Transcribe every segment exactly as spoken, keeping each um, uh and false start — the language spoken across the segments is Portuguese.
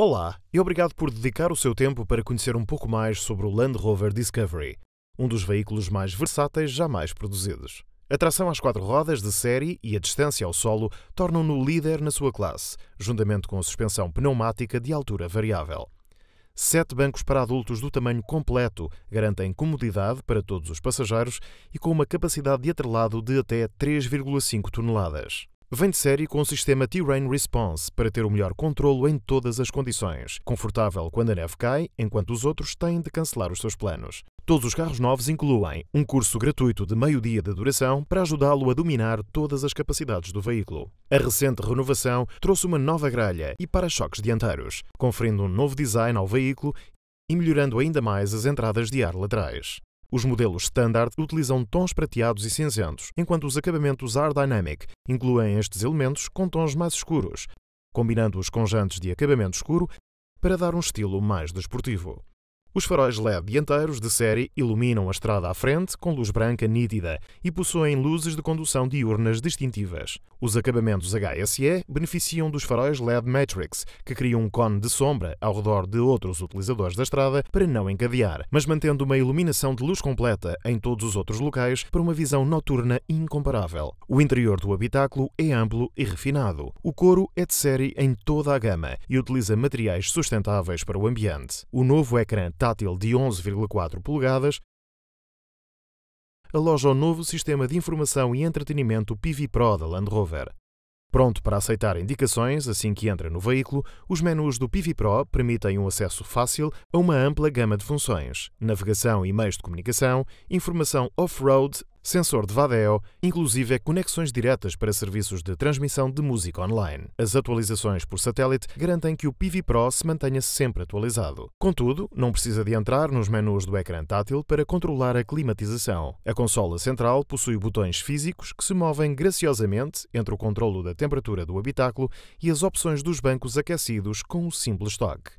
Olá e obrigado por dedicar o seu tempo para conhecer um pouco mais sobre o Land Rover Discovery, um dos veículos mais versáteis jamais produzidos. A tração às quatro rodas de série e a distância ao solo tornam-no líder na sua classe, juntamente com a suspensão pneumática de altura variável. Sete bancos para adultos do tamanho completo garantem comodidade para todos os passageiros e com uma capacidade de atrelado de até três vírgula cinco toneladas. Vem de série com o sistema Terrain Response para ter o melhor controlo em todas as condições, confortável quando a neve cai, enquanto os outros têm de cancelar os seus planos. Todos os carros novos incluem um curso gratuito de meio-dia de duração para ajudá-lo a dominar todas as capacidades do veículo. A recente renovação trouxe uma nova grelha e para-choques dianteiros, conferindo um novo design ao veículo e melhorando ainda mais as entradas de ar laterais. Os modelos standard utilizam tons prateados e cinzentos, enquanto os acabamentos R-Dynamic incluem estes elementos com tons mais escuros, combinando-os com jantes de acabamento escuro para dar um estilo mais desportivo. Os faróis L E D dianteiros de série iluminam a estrada à frente com luz branca nítida e possuem luzes de condução diurnas distintivas. Os acabamentos H S E beneficiam dos faróis L E D Matrix, que criam um cone de sombra ao redor de outros utilizadores da estrada para não encadear, mas mantendo uma iluminação de luz completa em todos os outros locais para uma visão noturna incomparável. O interior do habitáculo é amplo e refinado. O couro é de série em toda a gama e utiliza materiais sustentáveis para o ambiente. O novo ecrã tátil de onze vírgula quatro polegadas aloja o novo sistema de informação e entretenimento Pivi Pro da Land Rover. Pronto para aceitar indicações assim que entra no veículo, os menus do Pivi Pro permitem um acesso fácil a uma ampla gama de funções: navegação e meios de comunicação, informação off-road, sensor de Vadeo, inclusive conexões diretas para serviços de transmissão de música online. As atualizações por satélite garantem que o Pivi Pro se mantenha sempre atualizado. Contudo, não precisa de entrar nos menus do ecrã tátil para controlar a climatização. A consola central possui botões físicos que se movem graciosamente entre o controlo da temperatura do habitáculo e as opções dos bancos aquecidos com um simples toque.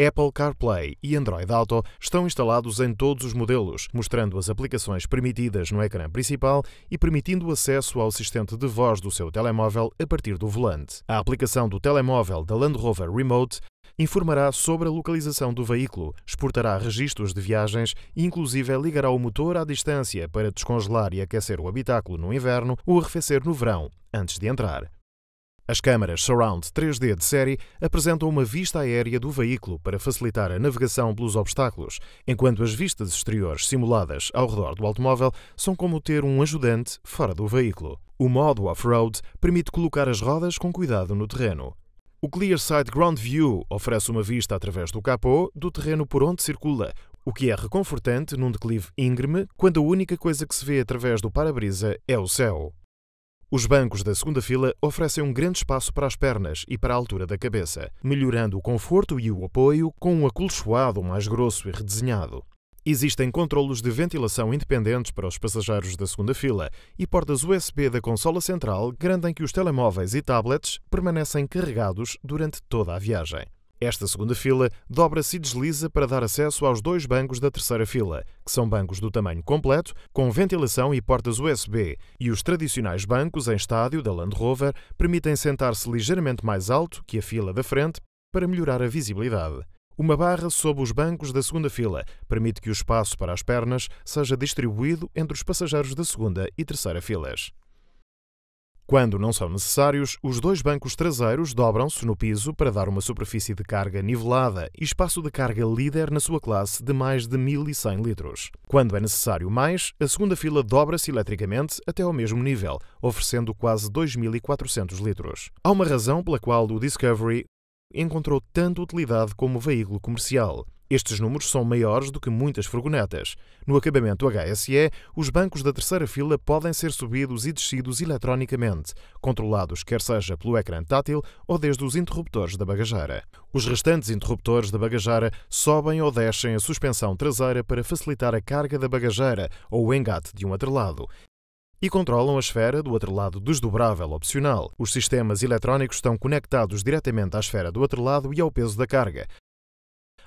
Apple CarPlay e Android Auto estão instalados em todos os modelos, mostrando as aplicações permitidas no ecrã principal e permitindo o acesso ao assistente de voz do seu telemóvel a partir do volante. A aplicação do telemóvel da Land Rover Remote informará sobre a localização do veículo, exportará registros de viagens e inclusive ligará o motor à distância para descongelar e aquecer o habitáculo no inverno ou arrefecer no verão, antes de entrar. As câmaras Surround três D de série apresentam uma vista aérea do veículo para facilitar a navegação pelos obstáculos, enquanto as vistas exteriores simuladas ao redor do automóvel são como ter um ajudante fora do veículo. O modo Off-Road permite colocar as rodas com cuidado no terreno. O ClearSight Ground View oferece uma vista através do capô do terreno por onde circula, o que é reconfortante num declive íngreme, quando a única coisa que se vê através do para-brisa é o céu. Os bancos da segunda fila oferecem um grande espaço para as pernas e para a altura da cabeça, melhorando o conforto e o apoio com um acolchoado mais grosso e redesenhado. Existem controlos de ventilação independentes para os passageiros da segunda fila e portas U S B da consola central garantem que os telemóveis e tablets permanecem carregados durante toda a viagem. Esta segunda fila dobra-se e desliza para dar acesso aos dois bancos da terceira fila, que são bancos do tamanho completo, com ventilação e portas U S B, e os tradicionais bancos em estádio da Land Rover permitem sentar-se ligeiramente mais alto que a fila da frente para melhorar a visibilidade. Uma barra sob os bancos da segunda fila permite que o espaço para as pernas seja distribuído entre os passageiros da segunda e terceira filas. Quando não são necessários, os dois bancos traseiros dobram-se no piso para dar uma superfície de carga nivelada e espaço de carga líder na sua classe de mais de mil e cem litros. Quando é necessário mais, a segunda fila dobra-se eletricamente até ao mesmo nível, oferecendo quase dois mil e quatrocentos litros. Há uma razão pela qual o Discovery encontrou tanta utilidade como veículo comercial. Estes números são maiores do que muitas furgonetas. No acabamento H S E, os bancos da terceira fila podem ser subidos e descidos eletronicamente, controlados quer seja pelo ecrã tátil ou desde os interruptores da bagageira. Os restantes interruptores da bagageira sobem ou descem a suspensão traseira para facilitar a carga da bagageira ou o engate de um atrelado, e controlam a esfera do atrelado desdobrável opcional. Os sistemas eletrónicos estão conectados diretamente à esfera do atrelado e ao peso da carga,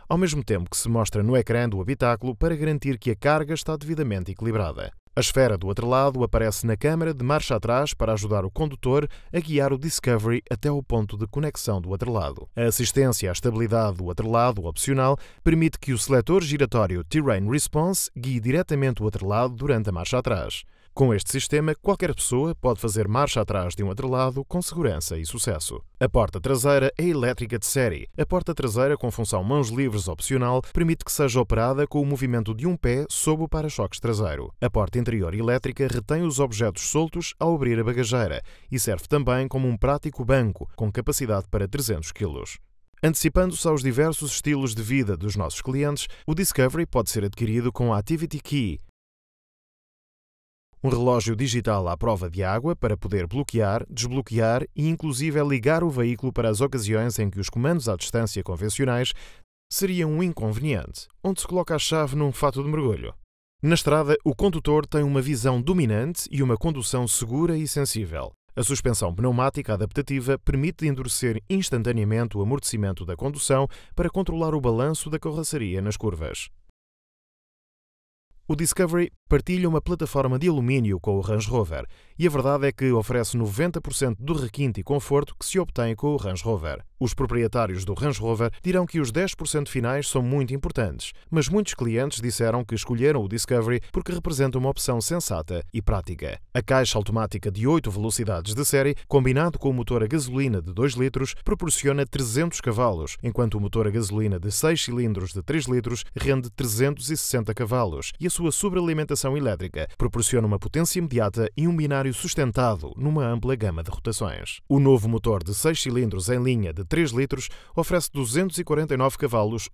ao mesmo tempo que se mostra no ecrã do habitáculo para garantir que a carga está devidamente equilibrada. A A esfera do atrelado aparece na câmara de marcha atrás para ajudar o condutor a guiar o Discovery até o ponto de conexão do atrelado. A assistência à estabilidade do atrelado opcional permite que o seletor giratório Terrain Response guie diretamente o atrelado durante a marcha atrás. Com este sistema, qualquer pessoa pode fazer marcha atrás de um atrelado com segurança e sucesso. A porta traseira é elétrica de série. A porta traseira com função mãos livres opcional permite que seja operada com o movimento de um pé sob o para-choques traseiro. A porta interior elétrica retém os objetos soltos ao abrir a bagageira e serve também como um prático banco, com capacidade para trezentos quilos. Antecipando-se aos diversos estilos de vida dos nossos clientes, o Discovery pode ser adquirido com a Activity Key, um relógio digital à prova de água para poder bloquear, desbloquear e inclusive ligar o veículo para as ocasiões em que os comandos à distância convencionais seriam um inconveniente, onde se coloca a chave num fato de mergulho. Na estrada, o condutor tem uma visão dominante e uma condução segura e sensível. A suspensão pneumática adaptativa permite endurecer instantaneamente o amortecimento da condução para controlar o balanço da carroceria nas curvas. O Discovery partilha uma plataforma de alumínio com o Range Rover e a verdade é que oferece noventa por cento do requinte e conforto que se obtém com o Range Rover. Os proprietários do Range Rover dirão que os dez por cento finais são muito importantes, mas muitos clientes disseram que escolheram o Discovery porque representa uma opção sensata e prática. A caixa automática de oito velocidades de série, combinado com o motor a gasolina de dois litros, proporciona trezentos cavalos, enquanto o motor a gasolina de seis cilindros de três litros rende trezentos e sessenta cavalos e a sua sobrealimentação elétrica proporciona uma potência imediata e um binário sustentado numa ampla gama de rotações. O novo motor de seis cilindros em linha de três litros oferece duzentos e quarenta e nove cavalos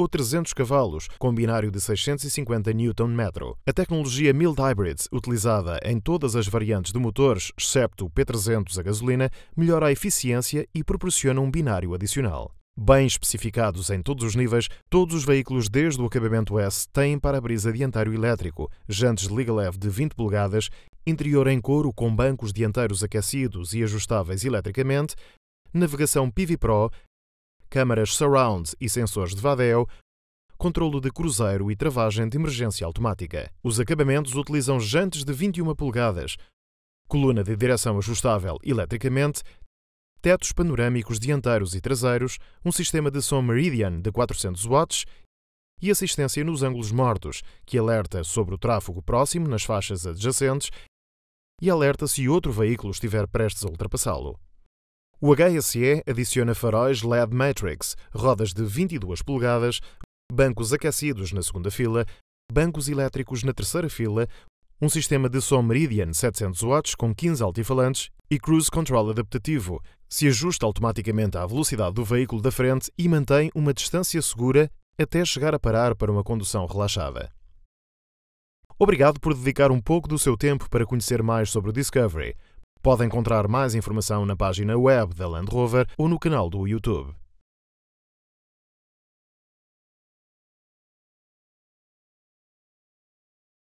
ou trezentos cavalos, com binário de seiscentos e cinquenta newton metros. A tecnologia Mild Hybrids, utilizada em todas as variantes de motores, excepto o P trezentos a gasolina, melhora a eficiência e proporciona um binário adicional. Bem especificados em todos os níveis, todos os veículos desde o acabamento S têm para-brisa dianteiro elétrico, jantes de liga leve de vinte polegadas, interior em couro com bancos dianteiros aquecidos e ajustáveis eletricamente, navegação Pivi Pro, câmaras Surround e sensores de Vadeo, controlo de cruzeiro e travagem de emergência automática. Os acabamentos utilizam jantes de vinte e uma polegadas, coluna de direção ajustável eletricamente, tetos panorâmicos dianteiros e traseiros, um sistema de som Meridian de quatrocentos watts e assistência nos ângulos mortos, que alerta sobre o tráfego próximo nas faixas adjacentes e alerta se outro veículo estiver prestes a ultrapassá-lo. O H S E adiciona faróis L E D Matrix, rodas de vinte e duas polegadas, bancos aquecidos na segunda fila, bancos elétricos na terceira fila, um sistema de som Meridian setecentos watts com quinze altifalantes e Cruise Control adaptativo. Se ajusta automaticamente à velocidade do veículo da frente e mantém uma distância segura até chegar a parar para uma condução relaxada. Obrigado por dedicar um pouco do seu tempo para conhecer mais sobre o Discovery. Pode encontrar mais informação na página web da Land Rover ou no canal do YouTube.